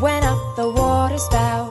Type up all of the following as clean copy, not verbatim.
went up the water spout.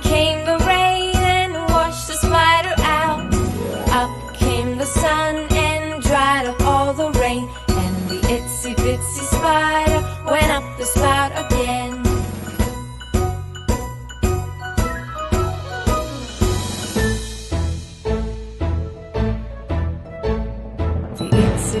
came the rain and washed the spider out. Up came the sun and dried up all the rain. And the itsy bitsy spider went up the spout again. The itsy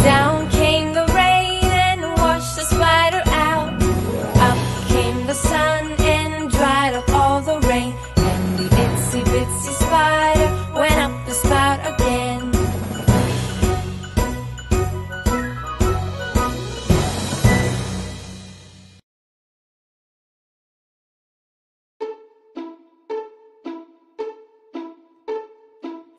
Down came the rain and washed the spider out. Up came the sun and dried up all the rain. The itsy spider went up the spout again.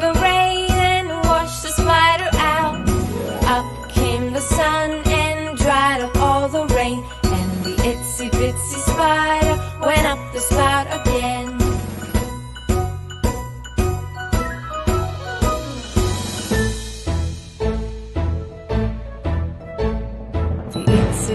the rain and washed the spider out. Up came the sun and dried up all the rain. And the itsy bitsy spider went up the spout again. The itsy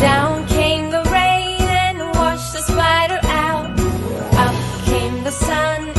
Down came the rain and washed the spider out. Up came the sun